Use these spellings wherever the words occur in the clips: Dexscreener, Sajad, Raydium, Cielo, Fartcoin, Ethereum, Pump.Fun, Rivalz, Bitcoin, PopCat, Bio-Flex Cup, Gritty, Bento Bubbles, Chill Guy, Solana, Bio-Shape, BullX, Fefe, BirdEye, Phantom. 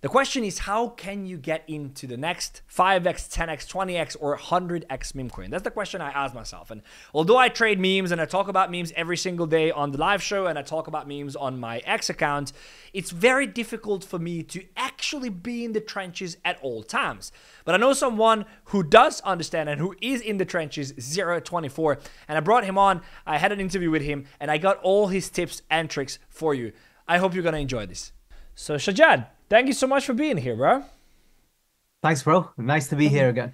The question is, how can you get into the next 5x, 10x, 20x, or 100x meme coin? That's the question I ask myself. And although I trade memes and I talk about memes every single day on the live show, and I talk about memes on my X account, it's very difficult for me to actually be in the trenches at all times. But I know someone who does understand and who is in the trenches 0/24, and I brought him on. I had an interview with him, and I got all his tips and tricks for you. I hope you're gonna enjoy this. So Sajad, thank you so much for being here, bro. Thanks, bro. Nice to be here again.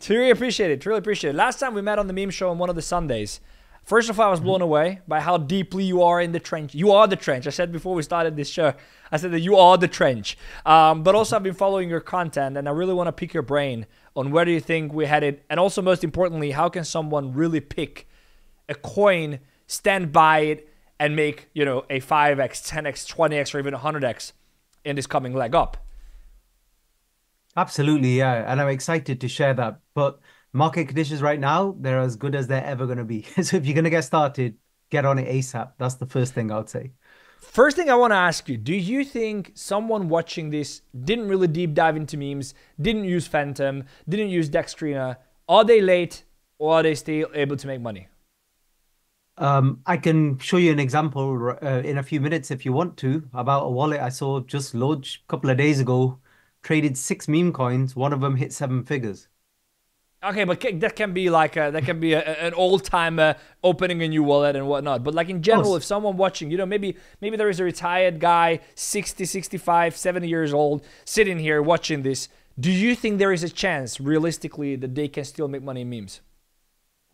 Truly appreciate it. Truly appreciate it. Last time we met on the meme show on one of the Sundays. First of all, I was blown away by how deeply you are in the trench. You are the trench. I said before we started this show, I said that you are the trench. But also I've been following your content, and I really want to pick your brain on where do you think we're headed? And also most importantly, how can someone really pick a coin, stand by it, and make, you know, a 5x, 10x, 20x, or even 100x? In this coming leg up. Absolutely, yeah, and I'm excited to share that. But market conditions right now, they're as good as they're ever going to be. So if you're going to get started, get on it ASAP. That's the first thing I would say. First thing I want to ask you, do you think someone watching this didn't really deep dive into memes, didn't use Phantom, didn't use Dexscreener, are they late or are they still able to make money? I can show you an example in a few minutes if you want to, about a wallet I saw just launch a couple of days ago, traded 6 meme coins, one of them hit 7 figures. Okay, but that can be like, that can be an old-timer opening a new wallet and whatnot. But like in general, if someone watching, you know, maybe there is a retired guy, 60, 65, 70 years old, sitting here watching this. Do you think there is a chance, realistically, that they can still make money in memes?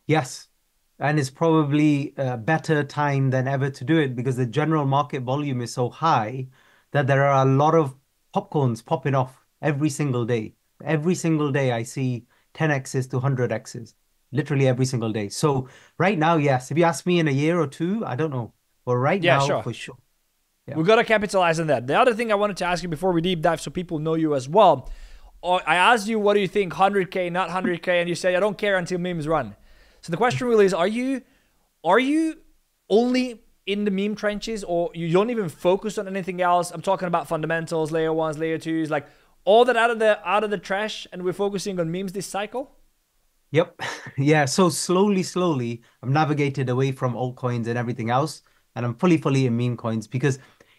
Yes. And it's probably a better time than ever to do it because the general market volume is so high that there are a lot of popcorns popping off every single day. Every single day I see 10x's to 100x's, literally every single day. So right now, yes, if you ask me in a year or two, I don't know. But right now, sure. For sure. Yeah. We've got to capitalize on that. The other thing I wanted to ask you before we deep dive so people know you as well, I asked you, what do you think, 100K, not 100K? And you said, I don't care until memes run. So the question really is, are you only in the meme trenches, or you don't even focus on anything else? I'm talking about fundamentals, layer ones, layer twos, like all that out of the trash, and we're focusing on memes this cycle? Yep. Yeah, so slowly, I've navigated away from altcoins and everything else, and I'm fully in meme coins because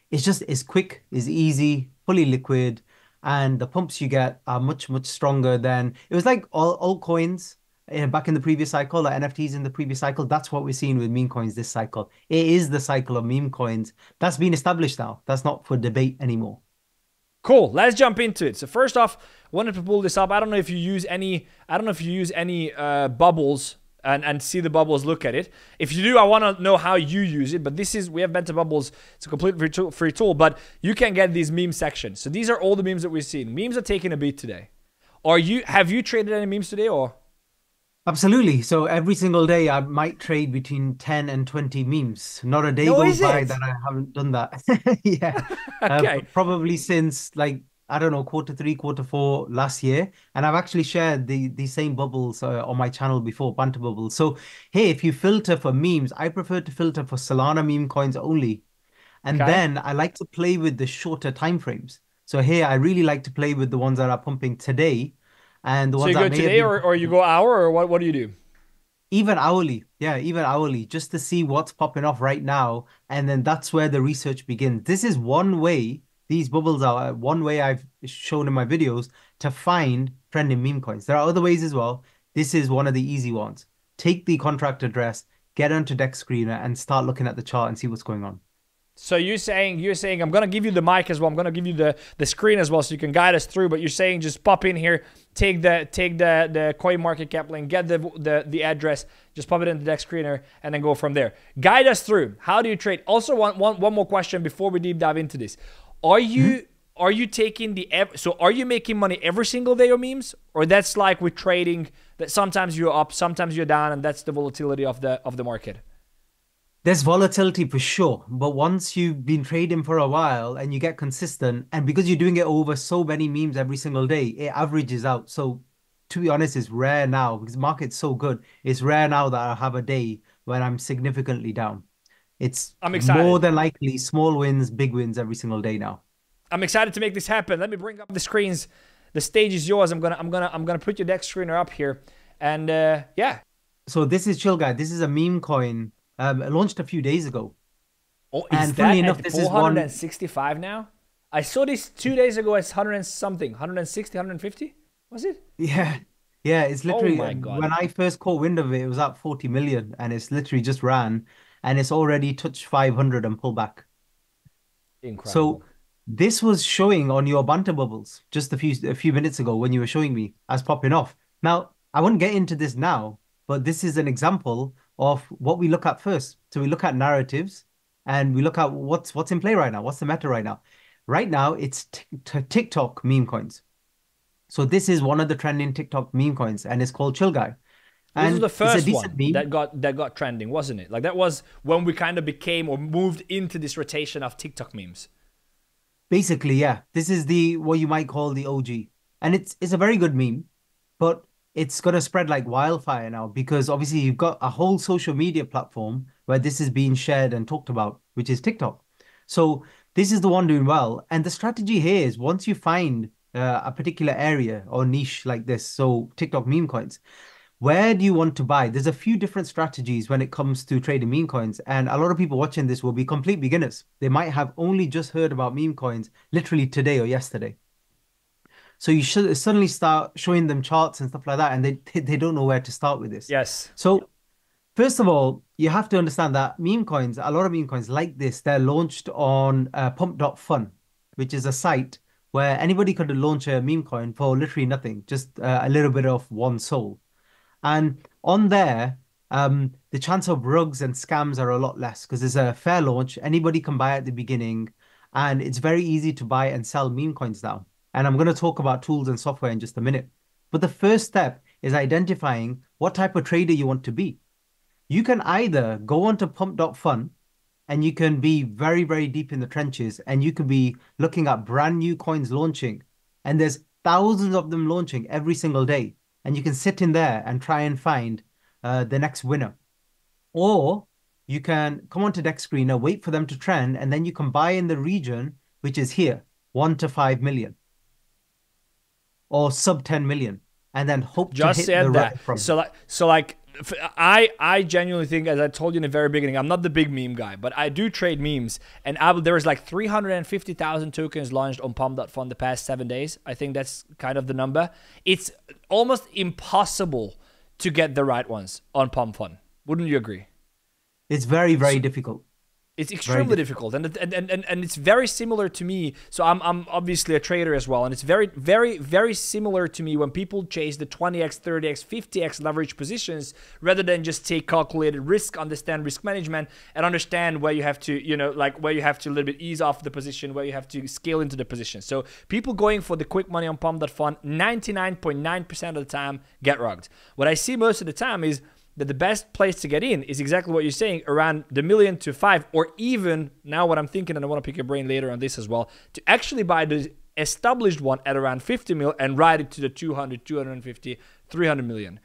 it's quick, it's easy, fully liquid, and the pumps you get are much stronger than... It was like all altcoins back in the previous cycle, like NFTs in the previous cycle. That's what we're seeing with meme coins this cycle. It is the cycle of meme coins. That's been established now. That's not for debate anymore. Cool. Let's jump into it. So first off, I wanted to pull this up. I don't know if you use any, bubbles and see the bubbles, look at it. If you do, I want to know how you use it, but this is, we have Bento Bubbles. It's a complete free tool, but you can get these meme sections. So these are all the memes that we've seen. Memes are taking a beat today. Have you traded any memes today or... Absolutely. So every single day I might trade between 10 and 20 memes. Not a day goes by that I haven't done that. Yeah. Okay. Probably since like, I don't know, Q3, Q4 last year. And I've actually shared the same bubbles on my channel before, Bento Bubbles. So, hey, if you filter for memes, I prefer to filter for Solana meme coins only. And then I like to play with the shorter timeframes. So here I really like to play with the ones that are pumping today. And the ones so you go today or you go hour or what do you do? Even hourly. Yeah, even hourly, just to see what's popping off right now. And then that's where the research begins. This is one way, these bubbles are one way I've shown in my videos to find trending meme coins. There are other ways as well. This is one of the easy ones. Take the contract address, get onto Dexscreener and start looking at the chart and see what's going on. So you're saying I'm gonna give you the mic as well. I'm gonna give you the screen as well, so you can guide us through. But you're saying just pop in here, take the coin market cap link, get the address, just pop it in the Dexscreener, and then go from there. Guide us through. How do you trade? Also, one more question before we deep dive into this. Are you taking the are you making money every single day on memes, or that's like with trading that sometimes you're up, sometimes you're down, and that's the volatility of the market? There's volatility for sure, but once you've been trading for a while and you get consistent, and because you're doing it over so many memes every single day, it averages out. So to be honest, it's rare now because the market's so good. It's rare now that I have a day when I'm significantly down. I'm excited. More than likely small wins, big wins every single day now. I'm excited to make this happen. Let me bring up the screens. The stage is yours. I'm gonna put your Dexscreener up here, and yeah. So this is Chill Guy. This is a meme coin launched a few days ago. Oh, is and that funny enough, this is 165 now. I saw this 2 days ago as 100 and something, 160, 150. Was it? Yeah, yeah. It's literally when I first caught wind of it, it was at 40 million, and it's literally just ran, and it's already touched 500 and pulled back. Incredible. So this was showing on your Bento Bubbles just a few minutes ago when you were showing me as popping off. Now I wouldn't get into this now, but this is an example of what we look at first. So we look at narratives, and we look at what's in play right now. What's the meta right now? Right now, it's TikTok meme coins. So this is one of the trending TikTok meme coins, and it's called Chill Guy. And this was the first one that got trending, wasn't it? Like that was when we kind of became or moved into this rotation of TikTok memes. Basically, yeah. This is the what you might call the OG, and it's a very good meme, but it's gonna spread like wildfire now because obviously you've got a whole social media platform where this is being shared and talked about, which is TikTok. So this is the one doing well, and the strategy here is once you find a particular area or niche like this, so TikTok meme coins, where do you want to buy? There's a few different strategies when it comes to trading meme coins, and a lot of people watching this will be complete beginners. They might have only just heard about meme coins literally today or yesterday. So you should suddenly start showing them charts and stuff like that, and they don't know where to start with this. Yes. So first of all, you have to understand that meme coins, a lot of meme coins like this, they're launched on Pump.Fun, which is a site where anybody could launch a meme coin for literally nothing, just a little bit of one soul. And on there, the chance of rugs and scams are a lot less because it's a fair launch. Anybody can buy at the beginning, and it's very easy to buy and sell meme coins now. And I'm going to talk about tools and software in just a minute. But the first step is identifying what type of trader you want to be. You can either go onto Pump.Fun and you can be very, very deep in the trenches, and you could be looking at brand new coins launching. And there's thousands of them launching every single day. And you can sit in there and try and find the next winner. Or you can come onto Dexscreener, wait for them to trend, and then you can buy in the region, which is here, 1 to 5 million or sub 10 million, and then hope just to hit the right from. So like, I genuinely think, as I told you in the very beginning, I'm not the big meme guy, but I do trade memes. And there was like 350,000 tokens launched on Pump.Fun the past 7 days. I think that's kind of the number. It's almost impossible to get the right ones on Pump.Fun. Wouldn't you agree? It's very, very difficult. It's extremely difficult, and it's very similar to me. So I'm obviously a trader as well, and it's very, very, very similar to me when people chase the 20x, 30x, 50x leverage positions rather than just take calculated risk, understand risk management, and understand where you have to, you know, like where you have to a little bit ease off the position, where you have to scale into the position. So people going for the quick money on Pump.Fun, 99.9% of the time get rugged. What I see most of the time is that the best place to get in is exactly what you're saying, around the 1 to 5 million, or even now what I'm thinking, and I want to pick your brain later on this as well, to actually buy the established one at around 50 mil and ride it to the 200, 250, 300 million.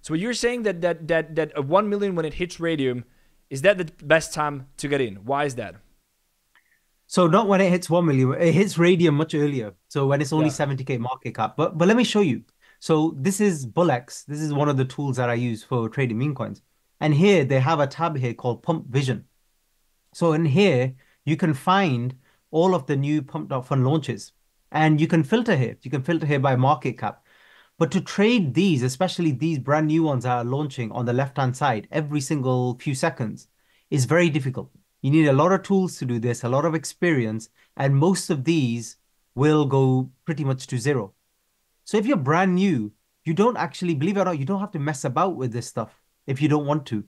So you're saying that 1 million when it hits Raydium, is that the best time to get in? Why is that? So not when it hits 1 million, it hits Raydium much earlier. So when it's only 70K market cap, but let me show you. So this is BullX. This is one of the tools that I use for trading meme coins. And here they have a tab here called Pump Vision. So in here, you can find all of the new Pump.Fun launches, and you can filter here. You can filter here by market cap. But to trade these, especially these brand new ones that are launching on the left-hand side every single few seconds, is very difficult. You need a lot of tools to do this, a lot of experience, and most of these will go pretty much to zero. So if you're brand new, you don't actually, believe it or not, you don't have to mess about with this stuff if you don't want to.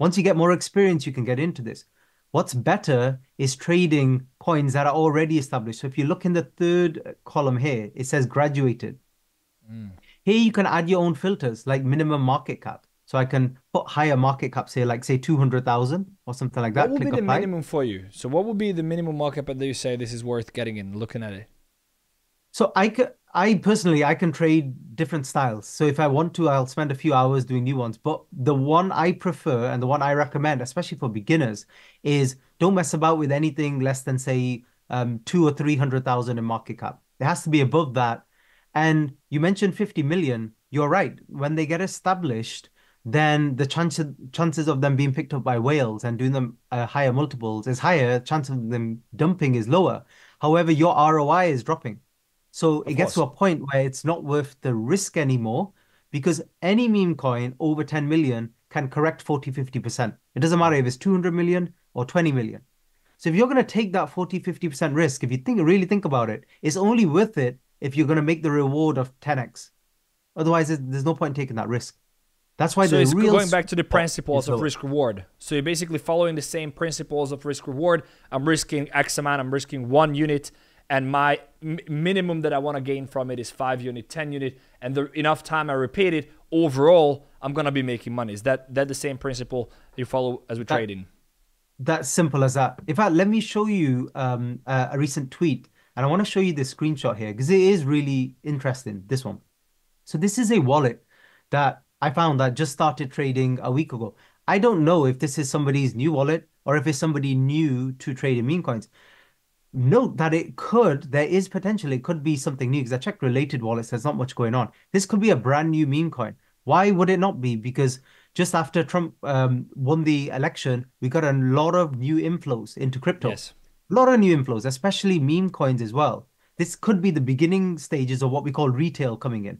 Once you get more experience, you can get into this. What's better is trading coins that are already established. So if you look in the third column here, it says graduated. Here you can add your own filters like minimum market cap. So I can put higher market caps here, like say 200,000 or something like that. What would be the minimum for you? So what would be the minimum market cap that you say this is worth getting in, looking at it? So I personally can trade different styles. So if I want to, I'll spend a few hours doing new ones. But the one I prefer and the one I recommend, especially for beginners, is don't mess about with anything less than say 200,000 or 300,000 in market cap. It has to be above that. And you mentioned 50 million. You're right. When they get established, then the chances of them being picked up by whales and doing them higher multiples is higher. Chance of them dumping is lower. However, your ROI is dropping. So it gets to a point where it's not worth the risk anymore, because any meme coin over 10 million can correct 40, 50%. It doesn't matter if it's 200 million or 20 million. So if you're going to take that 40, 50% risk, if you really think about it, it's only worth it if you're going to make the reward of 10x. Otherwise, there's no point in taking that risk. That's why. So it's going back to the principles of risk reward. So you're basically following the same principles of risk reward. I'm risking X amount. I'm risking 1 unit, and my minimum that I want to gain from it is 5 unit, 10 unit, and the enough time I repeat it, overall, I'm gonna be making money. Is that the same principle you follow as we trade in? That's simple as that. In fact, let me show you a recent tweet, and I want to show you this screenshot here because it is really interesting. This one. So this is a wallet that I found that just started trading a week ago. I don't know if this is somebody's new wallet or if it's somebody new to trade in meme coins. Note that there is potential, it could be something new, because I checked related wallets, there's not much going on. This could be a brand new meme coin. Why would it not be? Because just after Trump won the election, we got a lot of new inflows into crypto. Yes. A lot of new inflows, especially meme coins as well. This could be the beginning stages of what we call retail coming in.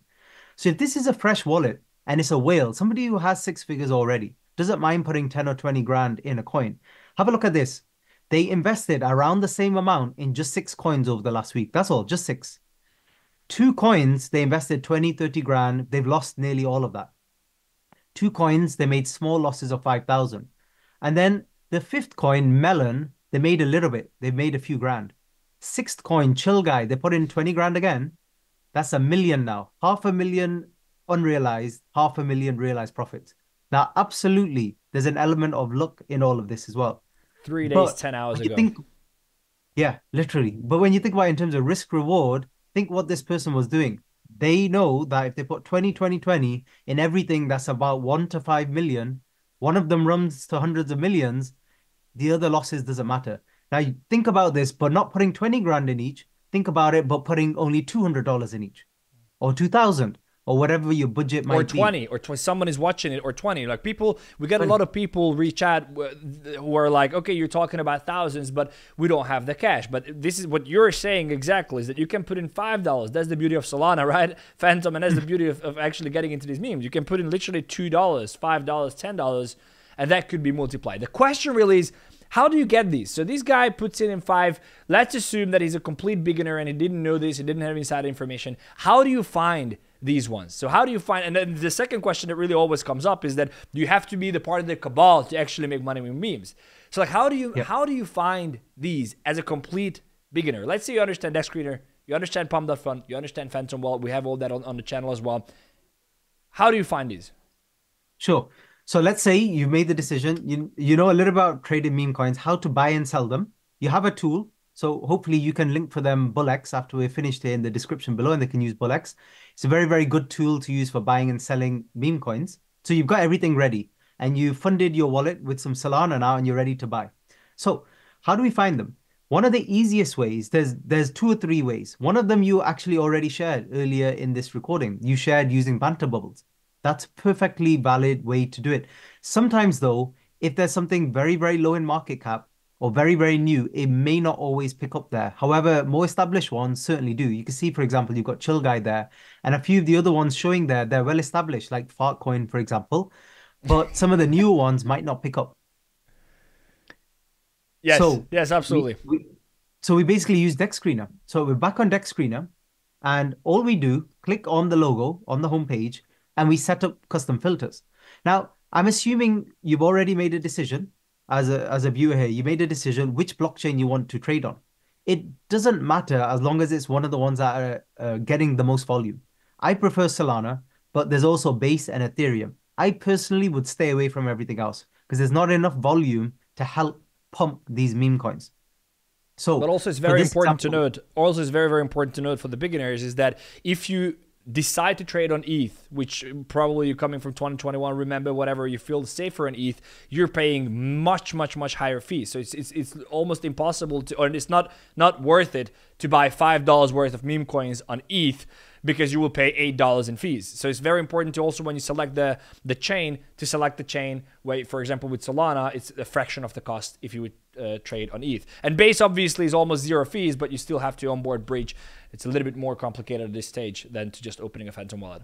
So if this is a fresh wallet, and it's a whale, somebody who has 6 figures already, doesn't mind putting 10 or 20 grand in a coin. Have a look at this. They invested around the same amount in just 6 coins over the last week. That's all, just 6. 2 coins, they invested 20, 30 grand. They've lost nearly all of that. 2 coins, they made small losses of 5,000. And then the 5th coin, Melon, they made a little bit. They made a few grand. 6th coin, Chill Guy, they put in 20 grand again. That's 1 million now. Half a million unrealized, half a million realized profits. Now, absolutely, there's an element of luck in all of this as well. 3 days, but 10 hours ago. Yeah, literally. But when you think about it in terms of risk reward, think what this person was doing. They know that if they put 20, 20, 20 in everything that's about 1 to 5 million, one of them runs to hundreds of millions, the other losses doesn't matter. Now, you think about this, but not putting 20 grand in each, think about it, but putting only $200 in each or 2,000. Or whatever your budget might be. Or 20, or someone is watching it, or 20. Like people, we get a lot of people reach out who are like, okay, you're talking about thousands, but we don't have the cash. But this is what you're saying exactly, is that you can put in $5. That's the beauty of Solana, right? Phantom, and that's the beauty of actually getting into these memes. You can put in literally $2, $5, $10, and that could be multiplied. The question really is, how do you get these? So this guy puts in 5. Let's assume that he's a complete beginner and he didn't know this, he didn't have inside information. How do you find these ones? So how do you find, and then the second question that really always comes up is that you have to be the part of the cabal to actually make money with memes. So like, how do you find these as a complete beginner? Let's say you understand Dexscreener, you understand Pump.Fun, you understand Phantom Wallet, we have all that on the channel as well. How do you find these? Sure. So let's say you've made the decision, you know a little about trading meme coins, how to buy and sell them. You have a tool, so hopefully you can link for them BullX after we're finished here in the description below, and they can use BullX. It's a very, very good tool to use for buying and selling meme coins. So you've got everything ready and you funded your wallet with some Solana now and you're ready to buy. So how do we find them? One of the easiest ways, there's 2 or 3 ways. One of them you actually already shared earlier in this recording. You shared using Bento Bubbles. That's a perfectly valid way to do it. Sometimes though, if there's something very, very low in market cap or very, very new, it may not always pick up there. However, more established ones certainly do. You can see, for example, you've got Chill Guy there and a few of the other ones showing there, they're well established, like Fartcoin, for example, but some of the newer ones might not pick up. Yes, so yes, absolutely. So we basically use Dexscreener. So we're back on Dexscreener and all we do, click on the logo on the homepage, and we set up custom filters. Now, I'm assuming you've already made a decision as a viewer here. You made a decision which blockchain you want to trade on. It doesn't matter as long as it's one of the ones that are getting the most volume. I prefer Solana, but there's also Base and Ethereum. I personally would stay away from everything else because there's not enough volume to help pump these meme coins. So, but also it's very important to note for the beginners is that if you decide to trade on ETH, which probably you're coming from 2021, remember, whatever, you feel safer in ETH, you're paying much higher fees. So it's almost impossible to, or it's not worth it to buy $5 worth of meme coins on ETH, because you will pay $8 in fees. So it's very important to also, when you select the chain, to select the chain where, for example, with Solana, it's a fraction of the cost if you would trade on ETH. And Base obviously is almost zero fees, but you still have to onboard Bridge. It's a little bit more complicated at this stage than to just opening a Phantom wallet.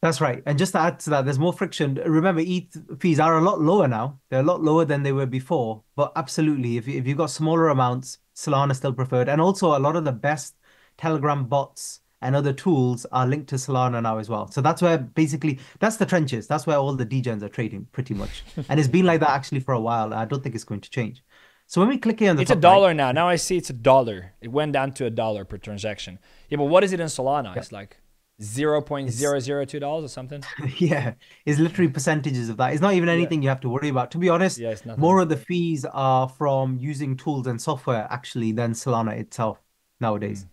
That's right. And just to add to that, there's more friction. Remember, ETH fees are a lot lower now. They're a lot lower than they were before. But absolutely, if you've got smaller amounts, Solana is still preferred. And also, a lot of the best Telegram bots and other tools are linked to Solana now as well. So that's where basically, that's the trenches. That's where all the degens are trading pretty much. And it's been like that actually for a while. I don't think it's going to change. So when we click here on the top, it's a dollar right now. Now I see it's a dollar. It went down to a dollar per transaction. Yeah, but what is it in Solana? Yeah. It's like $0.002 or something. Yeah, it's literally percentages of that. It's not even anything you have to worry about. To be honest, more of the fees are from using tools and software actually than Solana itself nowadays.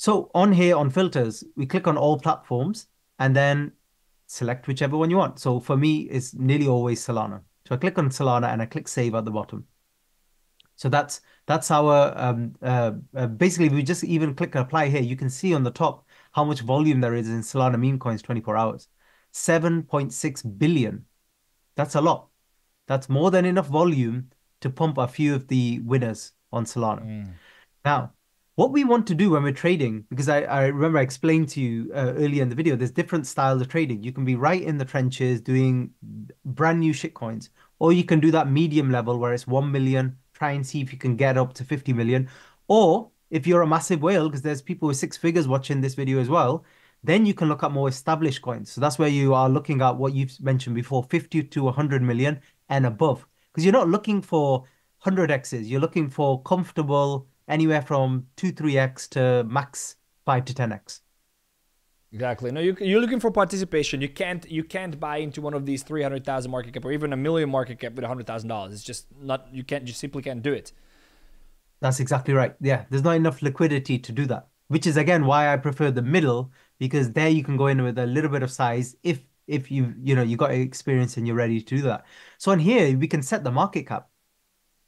So on here, on filters, we click on all platforms and then select whichever one you want. So for me, it's nearly always Solana. So I click on Solana and I click save at the bottom. So that's our, basically we just even click apply here. You can see on the top how much volume there is in Solana meme coins 24 hours, 7.6 billion. That's a lot. That's more than enough volume to pump a few of the winners on Solana. Now, what we want to do when we're trading, because I remember I explained to you earlier in the video, there's different styles of trading. You can be right in the trenches doing brand new shitcoins, or you can do that medium level where it's 1 million, try and see if you can get up to 50 million. Or if you're a massive whale, because there's people with 6 figures watching this video as well, then you can look at more established coins. So that's where you are looking at what you've mentioned before, 50 to 100 million and above. Because you're not looking for 100x's, you're looking for comfortable anywhere from 2-3x to max 5 to 10x. Exactly. No, you're looking for participation. You can't buy into one of these 300,000 market cap or even a million market cap with $100,000. It's just not. You simply can't do it. That's exactly right. Yeah, there's not enough liquidity to do that. Which is again why I prefer the middle, because there you can go in with a little bit of size if you got experience and you're ready to do that. So on here we can set the market cap.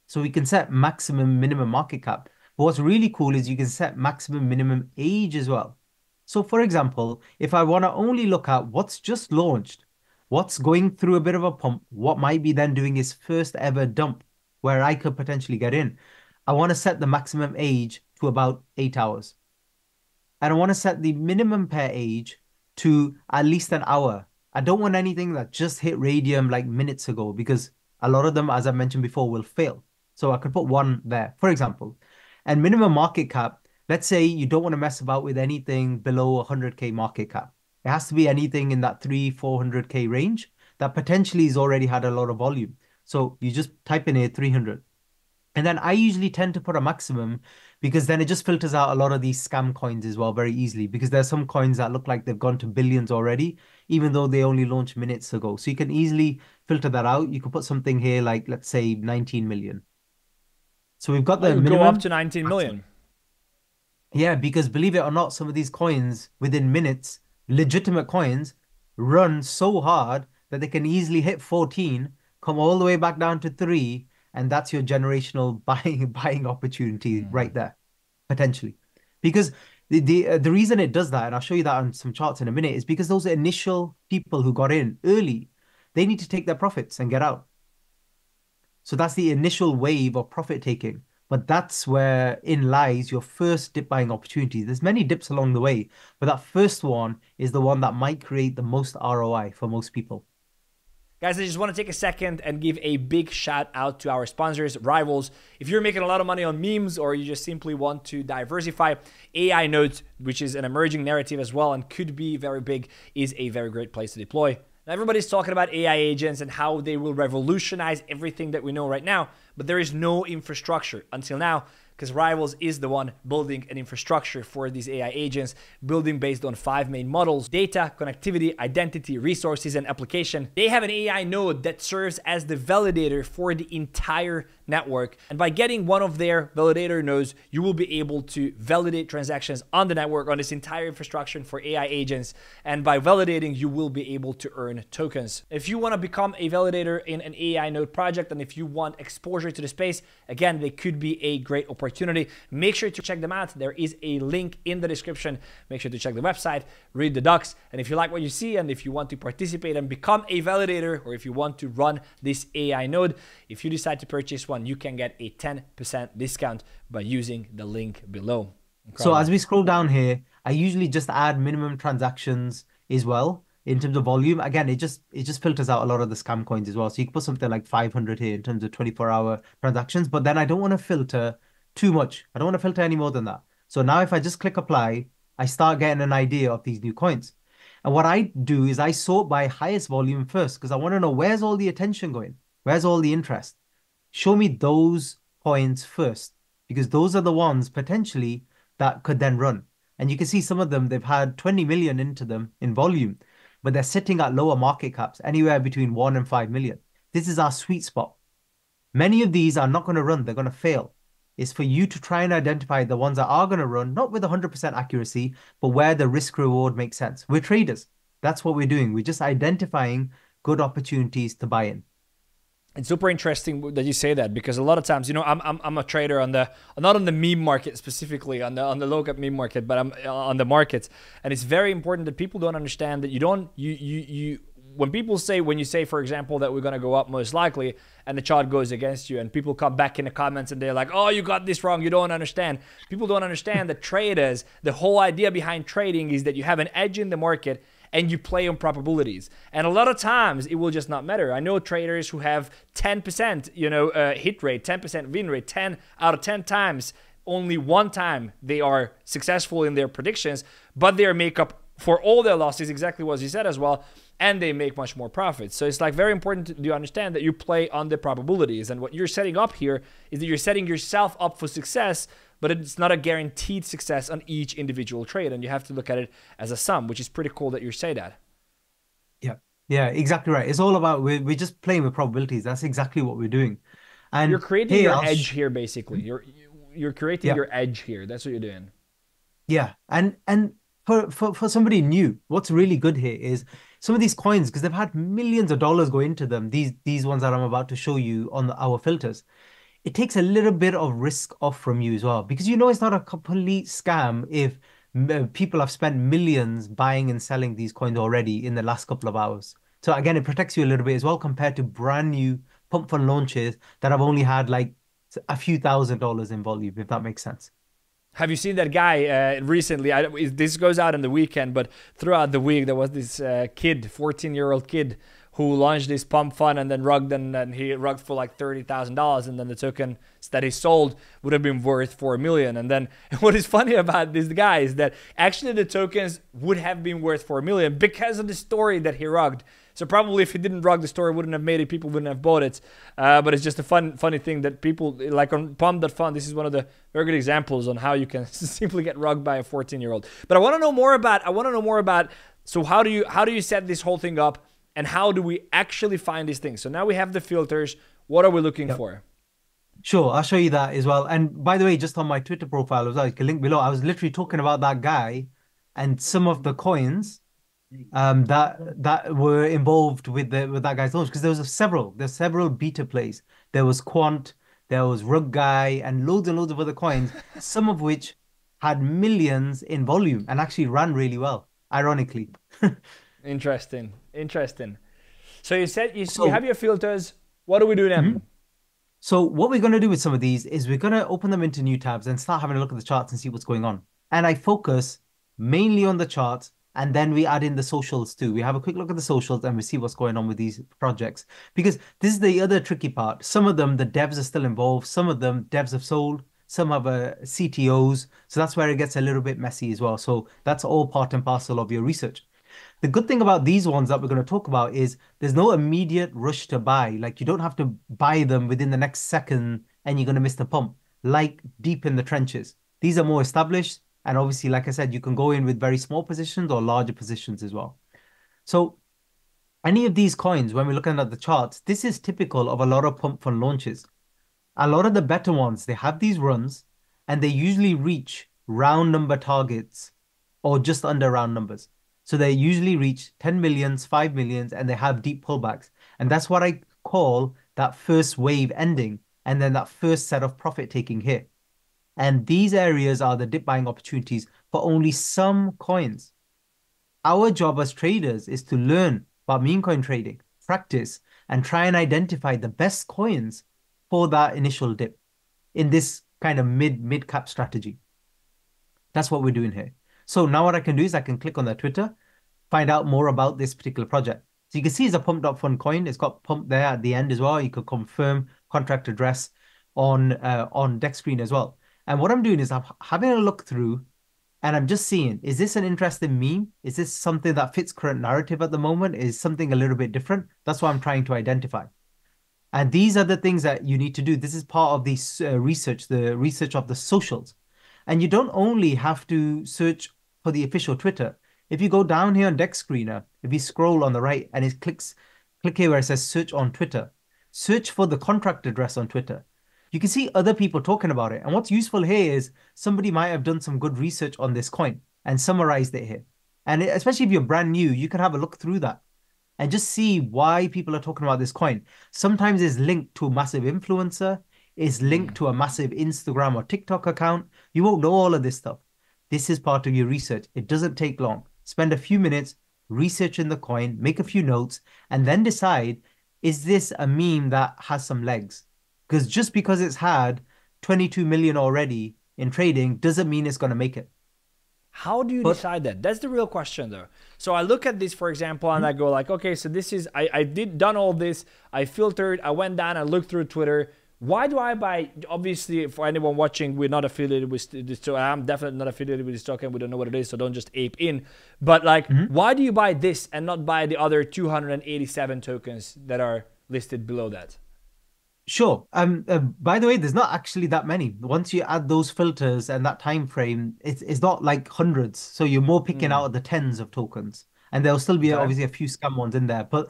So we can set maximum, minimum market cap. But what's really cool is you can set maximum, minimum age as well. So for example, if I want to only look at what's just launched, what's going through a bit of a pump, what might be then doing its first ever dump where I could potentially get in, I want to set the maximum age to about 8 hours. And I want to set the minimum pair age to at least an hour. I don't want anything that just hit Raydium like minutes ago, because a lot of them, as I mentioned before, will fail. So I could put one there, for example. And minimum market cap, let's say you don't want to mess about with anything below 100K market cap. It has to be anything in that 300-400K range that potentially has already had a lot of volume. So you just type in here 300. And then I usually tend to put a maximum, because then it just filters out a lot of these scam coins as well very easily, because there's some coins that look like they've gone to billions already, even though they only launched minutes ago. So you can easily filter that out. You can put something here like, let's say 19 million. So we've got the minimum. Go up to 19 million. Yeah, because believe it or not, some of these coins within minutes, legitimate coins, run so hard that they can easily hit 14, come all the way back down to 3, and that's your generational buying opportunity right there, potentially. Because the reason it does that, and I'll show you that on some charts in a minute, is because those initial people who got in early, they need to take their profits and get out. So that's the initial wave of profit taking. But that's where in lies your first dip buying opportunity. There's many dips along the way, but that first one is the one that might create the most ROI for most people. Guys, I just want to take a second and give a big shout out to our sponsors, Rivalz. If you're making a lot of money on memes, or you just simply want to diversify, AI nodes, which is an emerging narrative as well and could be very big, is a very great place to deploy. Now, everybody's talking about AI agents and how they will revolutionize everything that we know right now, but there is no infrastructure until now, because Rivalz is the one building an infrastructure for these AI agents, building based on 5 main models: data, connectivity, identity, resources, and application. They have an AI node that serves as the validator for the entire network. And by getting one of their validator nodes, you will be able to validate transactions on the network, on this entire infrastructure for AI agents. And by validating, you will be able to earn tokens. If you want to become a validator in an AI node project, and if you want exposure to the space, again, they could be a great opportunity. Make sure to check them out. There is a link in the description. Make sure to check the website, read the docs. And if you like what you see, and if you want to participate and become a validator, or if you want to run this AI node, if you decide to purchase one, you can get a 10% discount by using the link below. Incredible. So as we scroll down here, I usually just add minimum transactions as well in terms of volume. Again, it just filters out a lot of the scam coins as well. So you can put something like 500 here in terms of 24-hour transactions, but then I don't want to filter too much. I don't want to filter any more than that. So now if I just click apply, I start getting an idea of these new coins. And what I do is I sort by highest volume first, because I want to know where's all the attention going? Where's all the interest? Show me those coins first, because those are the ones potentially that could then run. And you can see some of them, they've had 20 million into them in volume, but they're sitting at lower market caps, anywhere between 1 and 5 million. This is our sweet spot. Many of these are not going to run. They're going to fail. It's for you to try and identify the ones that are going to run, not with 100% accuracy, but where the risk reward makes sense. We're traders. That's what we're doing. We're just identifying good opportunities to buy in. It's super interesting that you say that, because a lot of times, you know, I'm a trader on the, not on the meme market specifically, on the low cap meme market, but I'm on the markets. And it's very important that people don't understand that you don't, when people say, for example, that we're going to go up most likely, and the chart goes against you, and people come back in the comments and they're like, oh, you got this wrong, you don't understand. People don't understand that traders, the whole idea behind trading is that you have an edge in the market and you play on probabilities. And a lot of times it will just not matter. I know traders who have 10%, you know, hit rate, 10% win rate, 10 out of 10 times, only one time they are successful in their predictions, but their makeup for all their losses, exactly what you said as well, and they make much more profits. So it's like very important to understand that you play on the probabilities, and what you're setting up here is that you're setting yourself up for success, but it's not a guaranteed success on each individual trade, and you have to look at it as a sum, which is pretty cool that you say that. Yeah, exactly right. It's all about, we're just playing with probabilities. That's exactly what we're doing. And you're creating your edge here, basically. You're creating your edge here. That's what you're doing. Yeah, and for somebody new, what's really good here is some of these coins, because they've had millions of dollars go into them, these ones that I'm about to show you on our filters, it takes a little bit of risk off from you as well, because you know it's not a complete scam if people have spent millions buying and selling these coins already in the last couple of hours. So again, it protects you a little bit as well compared to brand new Pump.Fun launches that have only had like a few $1,000s in volume, if that makes sense. Have you seen that guy recently? This goes out on the weekend, but throughout the week, there was this kid, 14-year-old kid, who launched this Pump.Fun and then rugged, and he rugged for like $30,000, and then the tokens that he sold would have been worth 4 million. And then what is funny about this guy is that actually the tokens would have been worth 4 million because of the story that he rugged. So probably if he didn't rock the story, wouldn't have made it, people wouldn't have bought it. But it's just a funny thing that people, like on Pump.Fun, this is one of the very good examples on how you can simply get rocked by a 14-year-old. But I want to know more about, so how do you set this whole thing up, and how do we actually find these things? So now we have the filters. What are we looking for? Sure, I'll show you that as well. And by the way, just on my Twitter profile as well, you can link below, I was literally talking about that guy and some of the coins that were involved with that guy's launch, because there was several beta plays. There was Quant, there was Rug Guy, and loads of other coins, some of which had millions in volume and actually ran really well, ironically. Interesting. So you said you have your filters. What do we do then? So what we're going to do with some of these is we're going to open them into new tabs and start having a look at the charts and see what's going on. And I focus mainly on the charts, and then we add in the socials too. We have a quick look at the socials and we see what's going on with these projects. Because this is the other tricky part. Some of them, the devs are still involved. Some of them, devs have sold. Some have CTOs. So that's where it gets a little bit messy as well. So that's all part and parcel of your research. The good thing about these ones that we're going to talk about is there's no immediate rush to buy. Like you don't have to buy them within the next second and you're going to miss the pump, like deep in the trenches. These are more established. And obviously, like I said, you can go in with very small positions or larger positions as well. So any of these coins, when we're looking at the charts, this is typical of a lot of Pump.Fun launches. a lot of the better ones, they have these runs and they usually reach round number targets or just under round numbers. So they usually reach 10 millions, 5 millions, and they have deep pullbacks. And that's what I call that first wave ending and then that first set of profit-taking hit. And these areas are the dip buying opportunities for only some coins. Our job as traders is to learn about meme coin trading, practice, and try and identify the best coins for that initial dip in this kind of mid-cap strategy. That's what we're doing here. So now what I can do is I can click on their Twitter, find out more about this particular project. So you can see it's a Pump.Fun coin. It's got Pump there at the end as well. You could confirm contract address on Dexscreener as well. And what I'm doing is I'm having a look through and I'm just seeing, is this an interesting meme? Is this something that fits current narrative at the moment? Is something a little bit different? That's what I'm trying to identify. And these are the things that you need to do. This is part of the research of the socials. And you don't only have to search for the official Twitter. If you go down here on Dexscreener, if you scroll on the right and it click here where it says search on Twitter, search for the contract address on Twitter. You can see other people talking about it. And what's useful here is somebody might have done some good research on this coin and summarized it here. And especially if you're brand new, you can have a look through that and just see why people are talking about this coin. Sometimes it's linked to a massive influencer, it's linked to a massive Instagram or TikTok account. You won't know all of this stuff. This is part of your research. It doesn't take long. Spend a few minutes researching the coin, make a few notes, and then decide, is this a meme that has some legs? Because just because it's had 22 million already in trading doesn't mean it's going to make it. How do you decide that? That's the real question though. So I look at this, for example, and I go like, okay, so this is, I did all this. I filtered, I went down, I looked through Twitter. Why do I buy? Obviously, for anyone watching, we're not affiliated with this token. I'm definitely not affiliated with this token. We don't know what it is, so don't just ape in. But like, why do you buy this and not buy the other 287 tokens that are listed below that? Sure. By the way, there's not actually that many. Once you add those filters and that time frame, it's not like hundreds. So you're more picking out of the tens of tokens, and there'll still be obviously a few scam ones in there. But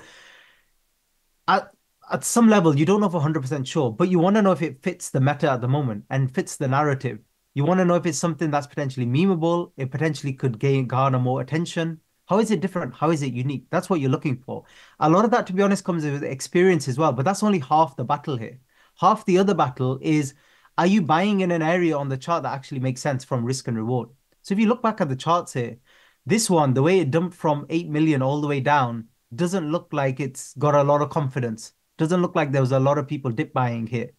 at some level, you don't know for 100% sure, but you want to know if it fits the meta at the moment and fits the narrative. You want to know if it's something that's potentially memeable. It potentially could garner more attention. How is it different? How is it unique? That's what you're looking for. A lot of that, to be honest, comes with experience as well, but that's only half the battle here. Half the other battle is, are you buying in an area on the chart that actually makes sense from risk and reward? So if you look back at the charts here, this one, the way it dumped from 8 million all the way down, doesn't look like it's got a lot of confidence. Doesn't look like there was a lot of people dip buying here.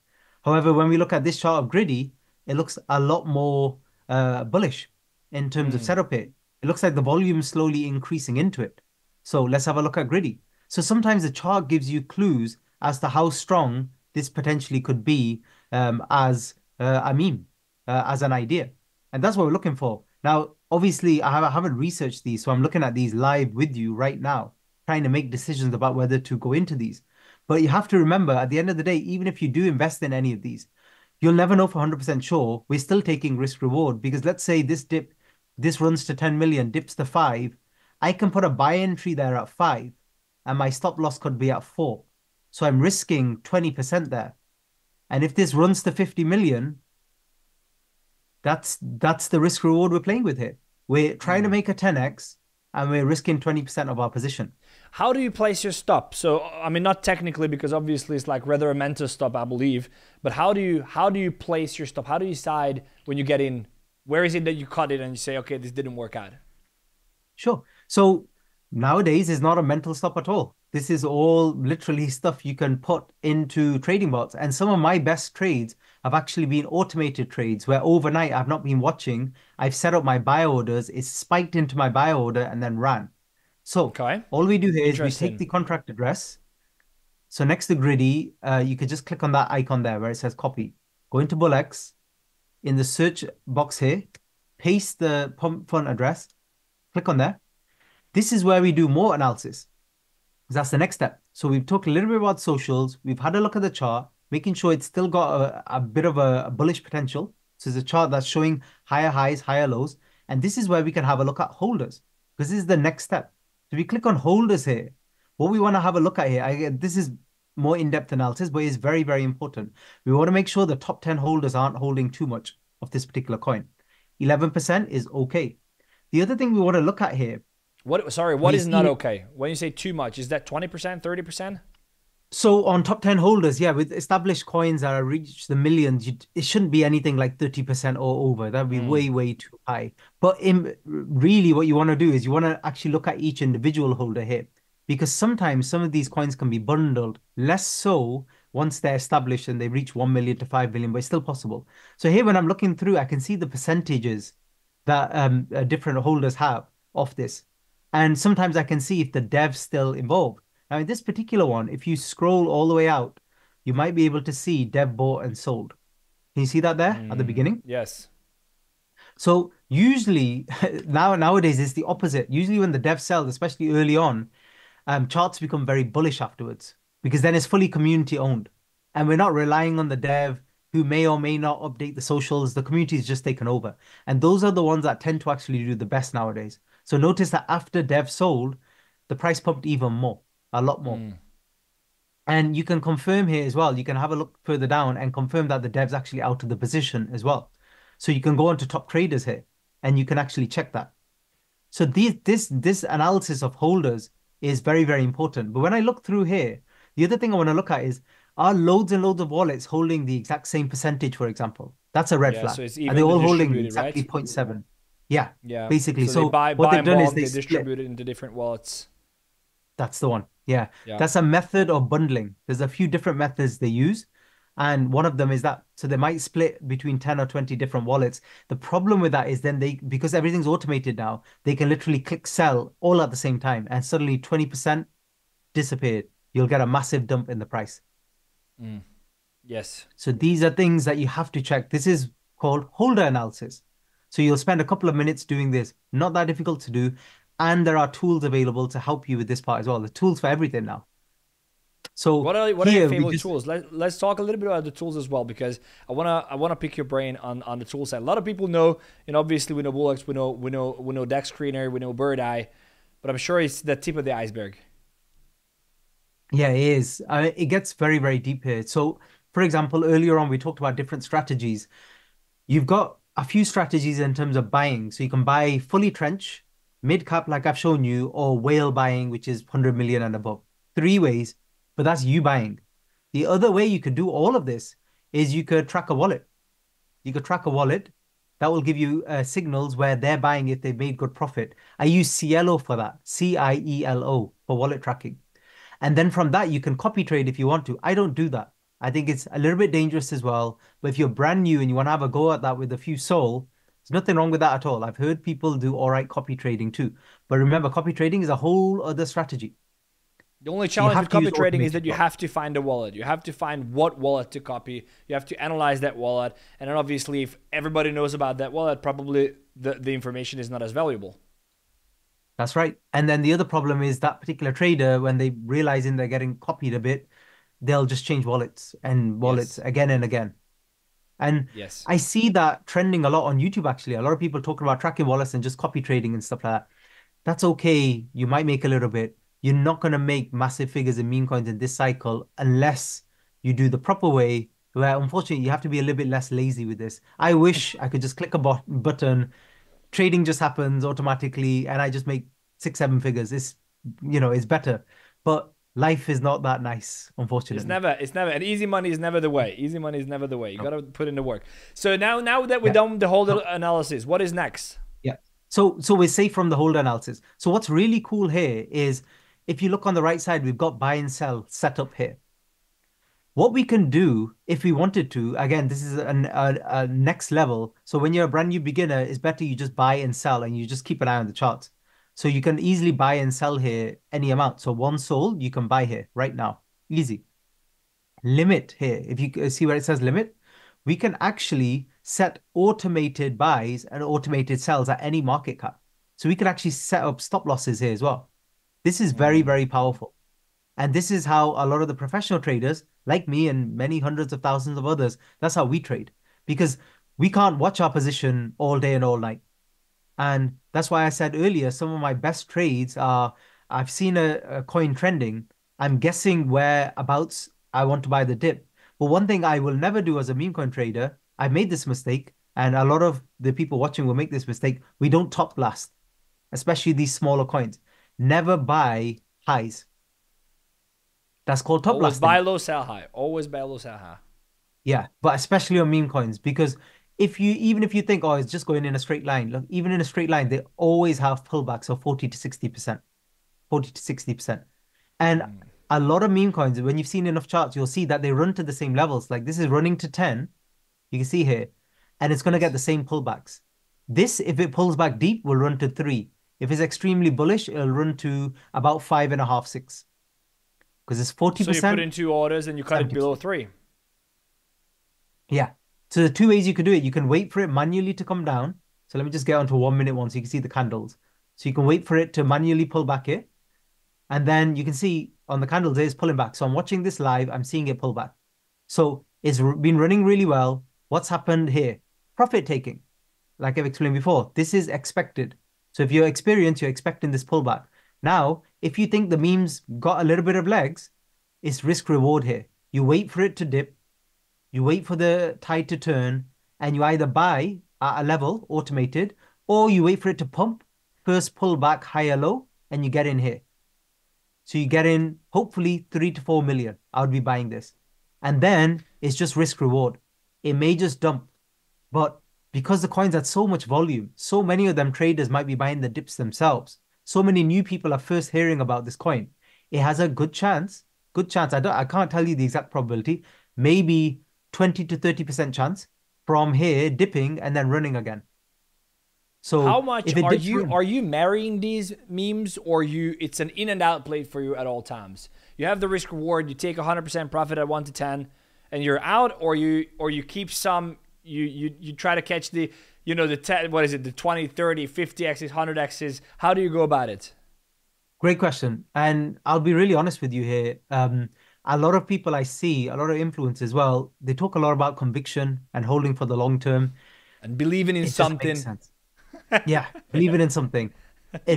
However, when we look at this chart of Gritty, it looks a lot more bullish in terms of setup here. It looks like the volume is slowly increasing into it. So let's have a look at Gritty. So sometimes the chart gives you clues as to how strong this potentially could be as a meme, as an idea. And that's what we're looking for. Now, obviously, I haven't researched these, so I'm looking at these live with you right now, trying to make decisions about whether to go into these. But you have to remember, at the end of the day, even if you do invest in any of these, you'll never know for 100% sure. We're still taking risk reward because let's say this dip, this runs to 10 million, dips to 5. I can put a buy entry there at 5 and my stop loss could be at 4. So I'm risking 20% there. And if this runs to 50 million, that's the risk reward we're playing with here. We're trying to make a 10x and we're risking 20% of our position. How do you place your stop? So, I mean, not technically, because obviously it's like rather a mental stop, I believe, but how do you place your stop? How do you decide when you get in? Where is it that you cut it and you say, okay, this didn't work out? Sure. So nowadays it's not a mental stop at all. This is all literally stuff you can put into trading bots. And some of my best trades have actually been automated trades where overnight I've not been watching. I've set up my buy orders. It's spiked into my buy order and then ran. So all we do here is we take the contract address. So next to Gritty, you could just click on that icon there where it says copy. Go into BullX. In the search box here, paste the Pump.Fun address, click on there. This is where we do more analysis. That's the next step. So we've talked a little bit about socials. We've had a look at the chart, making sure it's still got a bit of a bullish potential. So it's a chart that's showing higher highs, higher lows. And this is where we can have a look at holders, because this is the next step. So we click on holders here. What we want to have a look at here, this is more in-depth analysis, but it's very, very important. We want to make sure the top 10 holders aren't holding too much of this particular coin. 11% is okay. The other thing we want to look at here. What is not okay? When you say too much, is that 20%, 30%? So on top 10 holders, yeah, with established coins that are reached the millions, it shouldn't be anything like 30% or over. That'd be way, way too high. But really what you want to do is you want to actually look at each individual holder here, because sometimes some of these coins can be bundled, less so once they're established and they reach 1 million to 5 million, but it's still possible. So here when I'm looking through, I can see the percentages that different holders have of this. And sometimes I can see if the dev's still involved. Now, in this particular one, if you scroll all the way out, you might be able to see dev bought and sold. Can you see that there at the beginning? Yes. So usually, nowadays, it's the opposite. Usually when the dev sells, especially early on, charts become very bullish afterwards, because then it's fully community owned. And we're not relying on the dev who may or may not update the socials. The community is just taken over. And those are the ones that tend to actually do the best nowadays. So notice that after dev sold, the price pumped even more. A lot more. And you can confirm here as well. You can have a look further down and confirm that the dev's actually out of the position as well. So you can go on to top traders here and you can actually check that. So this analysis of holders is very, very important. But when I look through here, the other thing I want to look at is, are loads and loads of wallets holding the exact same percentage, for example? That's a red flag. So it's even, are they all holding exactly 0.7? Yeah, yeah, basically. So what they've done is they distribute it into different wallets. That's the one. Yeah. That's a method of bundling. There's a few different methods they use. And one of them is that, so they might split between 10 or 20 different wallets. The problem with that is then because everything's automated now, they can literally click sell all at the same time. And suddenly 20% disappeared. You'll get a massive dump in the price. Yes. So these are things that you have to check. This is called holder analysis. So you'll spend a couple of minutes doing this. Not that difficult to do. And there are tools available to help you with this part as well. The tools for everything now. So what are your favorite tools? Let's talk a little bit about the tools as well, because I wanna pick your brain on the tool set. A lot of people know, and obviously we know BullX, we know Dexscreener, we know BirdEye, but I'm sure it's the tip of the iceberg. Yeah, it is. It gets very, very deep here. So for example, earlier on we talked about different strategies. You've got a few strategies in terms of buying. So you can buy fully trench, mid cap, like I've shown you, or whale buying, which is 100 million and above. Three ways, but that's you buying. The other way you could do all of this is you could track a wallet. You could track a wallet that will give you signals where they're buying if they've made good profit. I use Cielo for that, C-I-E-L-O, for wallet tracking. And then from that, you can copy trade if you want to. I don't do that. I think it's a little bit dangerous as well. But if you're brand new and you want to have a go at that with a few SOL, there's nothing wrong with that at all. I've heard people do all right copy trading too. But remember, copy trading is a whole other strategy. The only challenge with copy trading is that you have to find a wallet. You have to find what wallet to copy. You have to analyze that wallet. And then obviously, if everybody knows about that wallet, probably the information is not as valuable. That's right. And then the other problem is that particular trader, when they realize they're getting copied a bit, they'll just change wallets and wallets again and again. And yes, I see that trending a lot on YouTube, actually. A lot of people talking about tracking wallets and just copy trading and stuff like that. That's okay. You might make a little bit. You're not going to make massive figures in meme coins in this cycle unless you do the proper way, where unfortunately you have to be a little bit less lazy with this. I wish I could just click a button. Trading just happens automatically and I just make 6-7 figures. It's, you know, it's better. But life is not that nice, unfortunately. It's never, and easy money is never the way. Easy money is never the way. You gotta put in the work. So now that we're done with the holder analysis, what is next? Yeah. So we're safe from the holder analysis. So what's really cool here is, if you look on the right side, we've got buy and sell set up here. What we can do if we wanted to, again, this is a next level. So when you're a brand new beginner, it's better you just buy and sell and you just keep an eye on the charts. So you can easily buy and sell here any amount. So one SOL, you can buy here right now. Easy. Limit here. If you see where it says limit, we can actually set automated buys and automated sells at any market cap. So we can actually set up stop losses here as well. This is very, very powerful. And this is how a lot of the professional traders, like me and many hundreds of thousands of others, that's how we trade. Because we can't watch our position all day and all night. And that's why I said earlier, some of my best trades are, I've seen a coin trending. I'm guessing whereabouts I want to buy the dip. But one thing I will never do as a meme coin trader, I've made this mistake, and a lot of the people watching will make this mistake. We don't top blast, especially these smaller coins. Never buy highs. That's called top blasting. Always buy low, sell high. Always buy low, sell high. Yeah, but especially on meme coins, because if you, even if you think, oh, it's just going in a straight line, look, even in a straight line, they always have pullbacks of 40 to 60%, 40 to 60%, and a lot of meme coins, when you've seen enough charts, you'll see that they run to the same levels. Like this is running to 10, you can see here, and it's going to get the same pullbacks. This, if it pulls back deep, will run to 3. If it's extremely bullish, it'll run to about 5.5, 6. Because it's 40%. So you put in 2 orders and you cut 70%. It below 3. Yeah. So there are 2 ways you could do it. You can wait for it manually to come down. So let me just get onto 1 minute one so you can see the candles. So you can wait for it to manually pull back it. And then you can see on the candles there it's pulling back. So I'm watching this live. I'm seeing it pull back. So it's been running really well. What's happened here? Profit taking. Like I've explained before, this is expected. So if you're experienced, you're expecting this pullback. Now, if you think the meme's got a little bit of legs, it's risk reward here. You wait for it to dip, you wait for the tide to turn, and you either buy at a level automated, or you wait for it to pump, first pull back higher low, and you get in here. So you get in hopefully 3 to 4 million. I would be buying this. And then it's just risk reward. It may just dump, but because the coins had so much volume, so many of them traders might be buying the dips themselves. So many new people are first hearing about this coin. It has a good chance. Good chance. I can't tell you the exact probability. Maybe 20 to 30% chance from here dipping and then running again. So how much are you marrying these memes, or you? It's an in and out play for you at all times. You have the risk reward. You take 100% profit at 1 to 10, and you're out, or you keep some. You try to catch the, you know, the 10, what is it, the 20, 30, 50 X's, 100 X's. How do you go about it? Great question. And I'll be really honest with you here. A lot of people I see, a lot of influencers as well, they talk a lot about conviction and holding for the long term. And believing in something. Yeah, believing in something.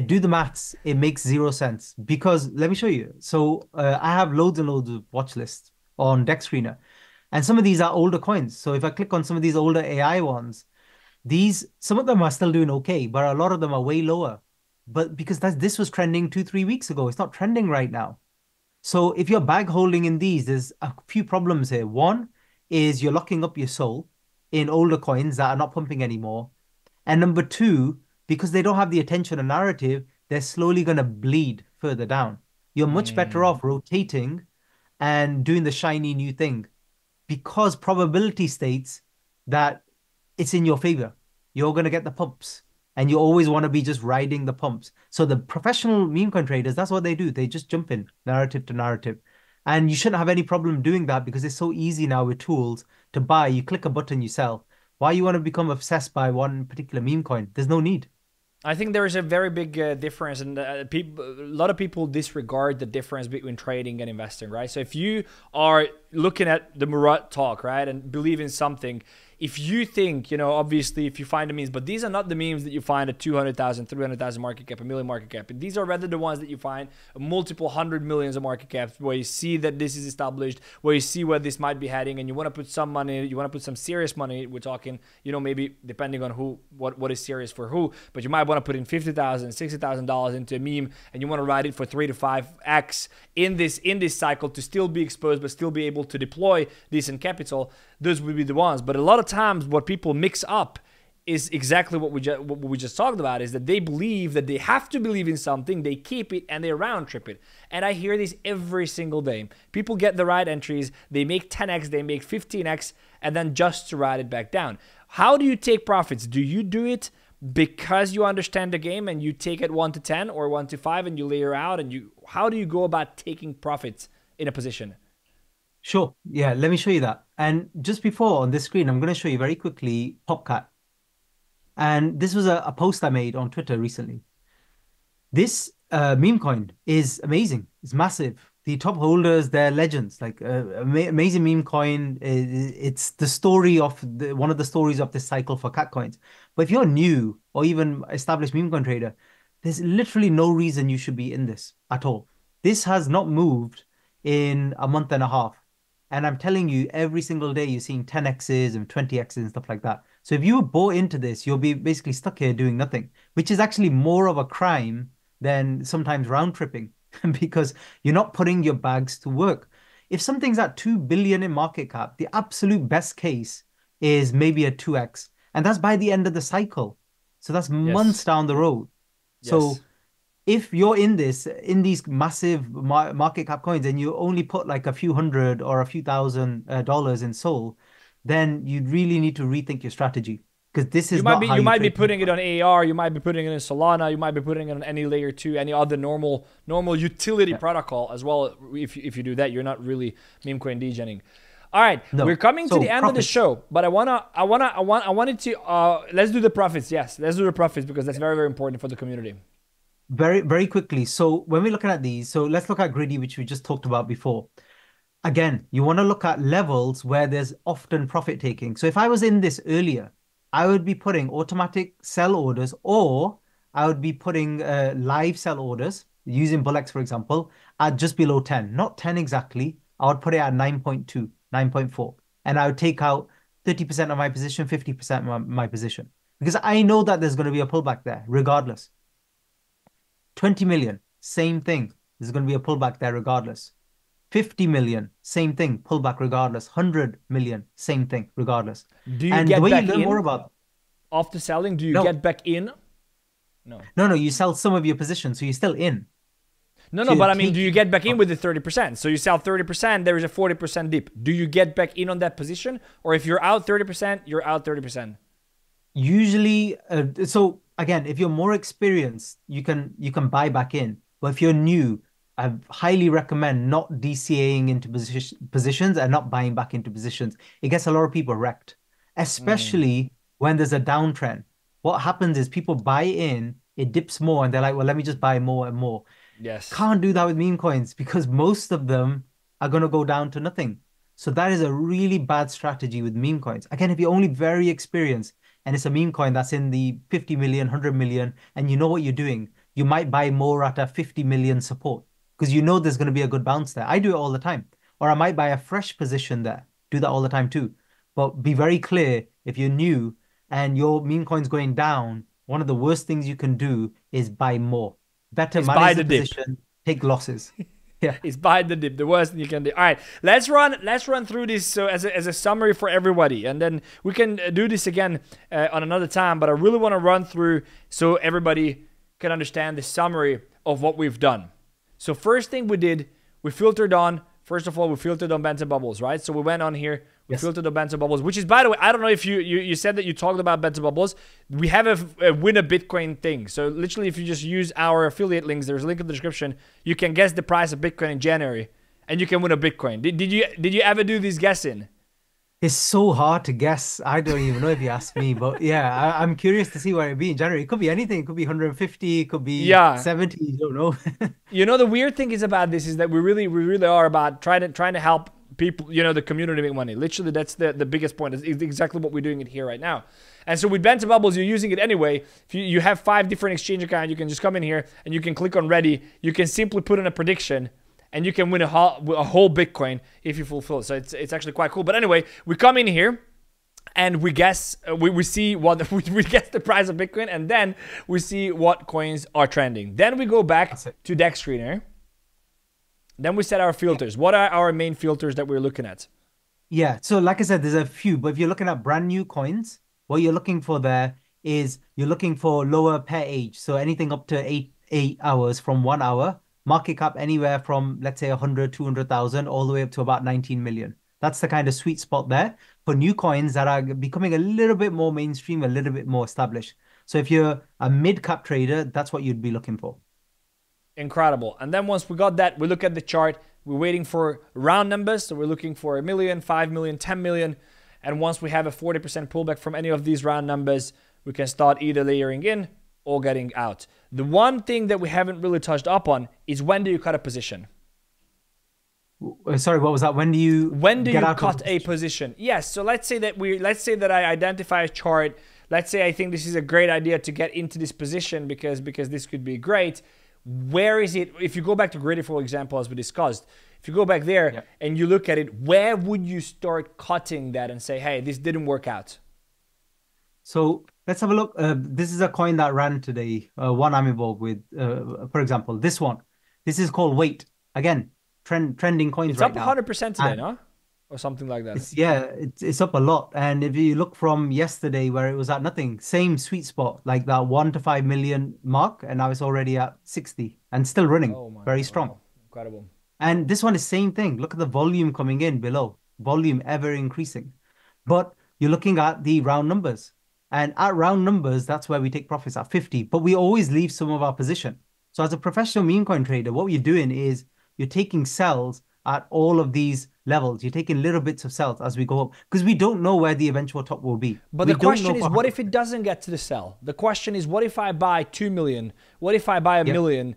Do the maths. It makes zero sense. Because let me show you. So I have loads and loads of watch lists on Dexscreener. And some of these are older coins. So if I click on some of these older AI ones, these, some of them are still doing okay, but a lot of them are way lower. But because this was trending 2-3 weeks ago, it's not trending right now. So if you're bag holding in these, there's a few problems here. One is you're locking up your soul in older coins that are not pumping anymore. And number 2, because they don't have the attention and narrative, they're slowly going to bleed further down. You're much better off rotating and doing the shiny new thing, because probability states that it's in your favor. You're going to get the pumps, and you always want to be just riding the pumps. So the professional meme coin traders, that's what they do. They just jump in narrative to narrative, and you shouldn't have any problem doing that, because it's so easy now with tools to buy. You click a button, you sell. Why you want to become obsessed by one particular meme coin? There's no need. I think there is a very big difference, and a lot of people disregard the difference between trading and investing, right? So if you are looking at the Murat talk, right, and believe in something, if you think, you know, obviously if you find the memes, but these are not the memes that you find at 200,000, 300,000 market cap, a million market cap. These are rather the ones that you find multiple hundred millions of market caps, where you see that this is established, where you see where this might be heading, and you want to put some money, you want to put some serious money. We're talking, you know, maybe depending on who, what is serious for who, but you might want to put in $50,000, $60,000 into a meme, and you want to ride it for 3 to 5x in this cycle to still be exposed, but still be able to deploy decent capital. Those would be the ones. But a lot of times what people mix up is exactly what we just talked about, is that they believe that they have to believe in something, they keep it, and they round trip it. And I hear this every single day. People get the right entries, they make 10x, they make 15x, and then just to ride it back down. How do you take profits? Do you do it because you understand the game and you take it 1 to 10 or 1 to 5 and you layer out, and you, how do you go about taking profits in a position? Sure. Yeah, let me show you that. And just before on this screen, I'm going to show you very quickly PopCat. And this was a post I made on Twitter recently. This meme coin is amazing. It's massive. The top holders, they're legends. Like amazing meme coin. It's the story of one of the stories of this cycle for cat coins. But if you're new or even established meme coin trader, there's literally no reason you should be in this at all. This has not moved in a month and a half. And I'm telling you, every single day you're seeing 10x's and 20x's and stuff like that. So if you were bought into this, you'll be basically stuck here doing nothing, which is actually more of a crime than sometimes round tripping because you're not putting your bags to work. If something's at 2 billion in market cap, the absolute best case is maybe a 2x. And that's by the end of the cycle. So that's months down the road. Yes. So if you're in this, in these massive market cap coins and you only put like a few hundred or a few thousand dollars in SOL, then you really need to rethink your strategy. Because this is not how you might be putting it on AR, you might be putting it in Solana, you might be putting it on any layer 2, any other normal utility protocol as well. If you do that, you're not really meme coin degening. All right, we're coming to the end of the show, but I wanted to let's do the profits. Yes, let's do the profits because that's very, very important for the community. Very, very quickly. So when we're looking at these, so let's look at Gritty, which we just talked about before. Again, you want to look at levels where there's often profit taking. So if I was in this earlier, I would be putting automatic sell orders, or I would be putting live sell orders using BullX, for example, at just below 10, not 10 exactly. I would put it at 9.2, 9.4, and I would take out 30% of my position, 50% of my position, because I know that there's going to be a pullback there regardless. 20 million, same thing. There's going to be a pullback there regardless. 50 million, same thing, pullback regardless. 100 million, same thing, regardless. Do you get back in after selling? Do you get back in? No. No, no, you sell some of your position, so you're still in. No, no, but I mean, do you get back in with the 30%? So you sell 30%, there is a 40% dip. Do you get back in on that position? Or if you're out 30%, you're out 30%? Usually, so again, if you're more experienced, you can buy back in. But if you're new, I highly recommend not DCAing into positions and not buying back into positions. It gets a lot of people wrecked, especially when there's a downtrend. What happens is people buy in, it dips more, and they're like, well, let me just buy more and more. Yes. Can't do that with meme coins because most of them are going to go down to nothing. So that is a really bad strategy with meme coins. Again, if you're only very experienced and it's a meme coin that's in the 50 million, 100 million, and you know what you're doing, you might buy more at a 50 million support, because you know there's going to be a good bounce there. I do it all the time. Or I might buy a fresh position there. Do that all the time too. But be very clear, if you're new and your meme coin's going down, one of the worst things you can do is buy more. Better manage the position, take losses. Yeah, it's buy the dip. The worst thing you can do. All right, let's run through this so as a summary for everybody, and then we can do this again on another time. But I really want to run through so everybody can understand the summary of what we've done. So first thing we did, we filtered on, first of all, we filtered on Bento Bubbles, right? So we went on here, we filtered on Bento Bubbles, which is, by the way, I don't know if you said that you talked about Bento Bubbles. We have a win a Bitcoin thing. So literally, if you just use our affiliate links, there's a link in the description, you can guess the price of Bitcoin in January and you can win a Bitcoin. Did you ever do this guessing? It's so hard to guess. I don't even know if you asked me, but yeah, I'm curious to see where it'd be in January. It could be anything. It could be 150. It could be 70. You don't know. You know, the weird thing is about this is that we really are about trying to help people, you know, the community make money. Literally, that's the biggest point. It's exactly what we're doing it here right now. And so with Bento Bubbles, you're using it anyway. If you have 5 different exchange accounts, you can just come in here and you can click on ready. You can simply put in a prediction, and you can win a whole Bitcoin if you fulfill it. So it's actually quite cool. But anyway, we come in here and we guess, we see what, we guess the price of Bitcoin, and then we see what coins are trending. Then we go back to Dexscreener. Then we set our filters. What are our main filters that we're looking at? Yeah, so like I said, there's a few, but if you're looking at brand new coins, what you're looking for there is you're looking for lower pair age. So anything up to eight hours from 1 hour. Market cap anywhere from, let's say, 100, 200,000, all the way up to about 19 million. That's the kind of sweet spot there for new coins that are becoming a little bit more mainstream, a little bit more established. So if you're a mid-cap trader, that's what you'd be looking for. Incredible. And then once we got that, we look at the chart. We're waiting for round numbers. So we're looking for 1 million, 5 million, 10 million. And once we have a 40% pullback from any of these round numbers, we can start either layering in or getting out. The one thing that we haven't really touched up on is, when do you cut a position? Sorry, what was that? When do you cut a position? Yes. So let's say that I identify a chart. Let's say I think this is a great idea to get into this position because this could be great. where is it? If you go back to Gritty, for example, as we discussed, if you go back there and you look at it, where would you start cutting that and say, hey, this didn't work out? So let's have a look. This is a coin that ran today, one I'm involved with. For example, this one. This is called Wait. Again, trending coins it's right now. It's up 100% today, no? Or something like that. It's up a lot. And if you look from yesterday where it was at nothing, same sweet spot, like that 1 to 5 million mark, and now it's already at 60 and still running. Oh my God. Strong. Incredible. And this one is same thing. Look at the volume coming in below. Volume ever increasing. But you're looking at the round numbers. And at round numbers, that's where we take profits at 50. But we always leave some of our position. So as a professional meme coin trader, what you're doing is you're taking sells at all of these levels. You're taking little bits of sells as we go up, because we don't know where the eventual top will be. But the question is, what if it doesn't get to the sell? The question is, what if I buy 2 million? What if I buy a million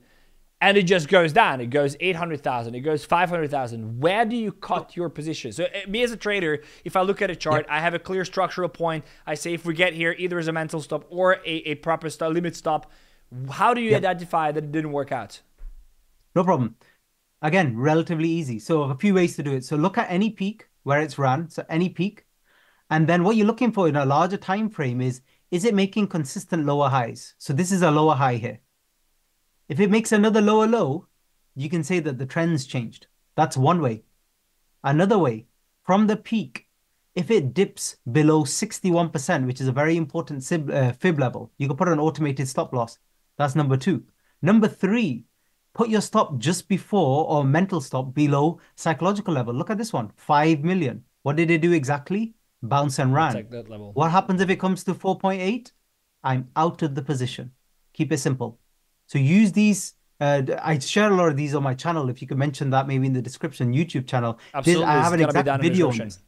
and it just goes down? It goes 800,000, it goes 500,000. Where do you cut your position? So me as a trader, if I look at a chart, I have a clear structural point. I say, if we get here, either as a mental stop or a proper stop, limit stop. How do you identify that it didn't work out? No problem. Again, relatively easy. So a few ways to do it. So look at any peak where it's run, so any peak. And then what you're looking for in a larger time frame is it making consistent lower highs? So this is a lower high here. If it makes another lower low, you can say that the trend's changed. That's one way. Another way, from the peak, if it dips below 61%, which is a very important fib level, you can put an automated stop loss. That's number two. Number three, put your stop just before or mental stop below psychological level. Look at this one, 5 million. What did it do exactly? Bounce and ran. Like that level. What happens if it comes to 4.8? I'm out of the position. Keep it simple. So use these. I share a lot of these on my channel. If you could mention that maybe in the description, YouTube channel. Absolutely. I have an exact video on this.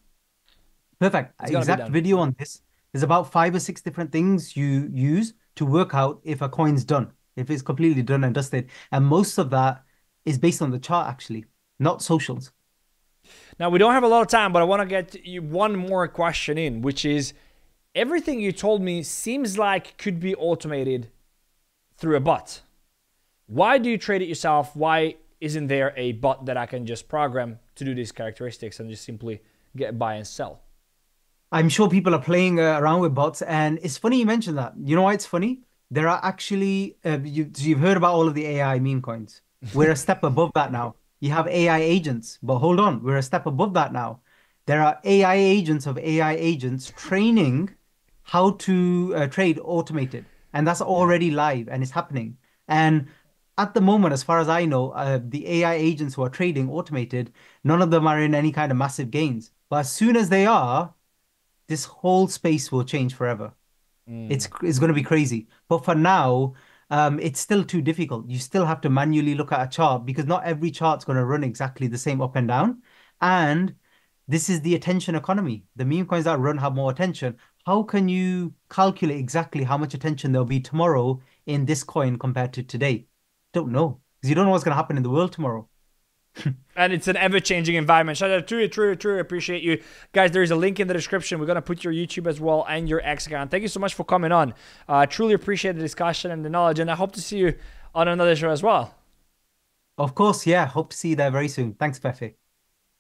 Perfect. Exact video on this. There's about 5 or 6 different things you use to work out if a coin's done, if it's completely done and dusted. And most of that is based on the chart, actually, not socials. Now, we don't have a lot of time, but I want to get you one more question in, which is everything you told me seems like could be automated through a bot. Why do you trade it yourself? Why isn't there a bot that I can just program to do these characteristics and just simply get buy and sell? I'm sure people are playing around with bots, and it's funny you mentioned that. You know why it's funny? There are actually, you've heard about all of the AI meme coins. We're a step above that now. You have AI agents, but hold on, we're a step above that now. There are AI agents of AI agents training how to trade automated, and that's already live and it's happening. And at the moment, as far as I know, the AI agents who are trading automated, none of them are in any kind of massive gains. But as soon as they are, this whole space will change forever. Mm. It's going to be crazy. But for now, it's still too difficult. You still have to manually look at a chart, because not every chart's going to run exactly the same up and down. And this is the attention economy. The meme coins that run have more attention. How can you calculate exactly how much attention there'll be tomorrow in this coin compared to today? Don't know, because you don't know what's going to happen in the world tomorrow. And it's an ever-changing environment. Sajad, true. Appreciate you. Guys, there is a link in the description. We're going to put your YouTube as well and your X account. Thank you so much for coming on. Truly appreciate the discussion and the knowledge, and I hope to see you on another show as well. Of course, yeah. Hope to see you there very soon. Thanks, Pefe.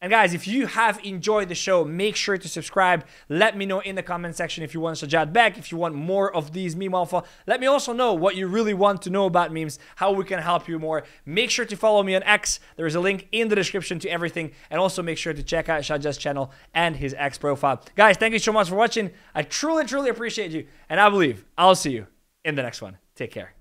And guys, if you have enjoyed the show, make sure to subscribe. Let me know in the comment section if you want Sajad back, if you want more of these meme alpha. Let me also know what you really want to know about memes, how we can help you more. Make sure to follow me on X. There is a link in the description to everything. And also make sure to check out Sajad's channel and his X profile. Guys, thank you so much for watching. I truly appreciate you. And I believe I'll see you in the next one. Take care.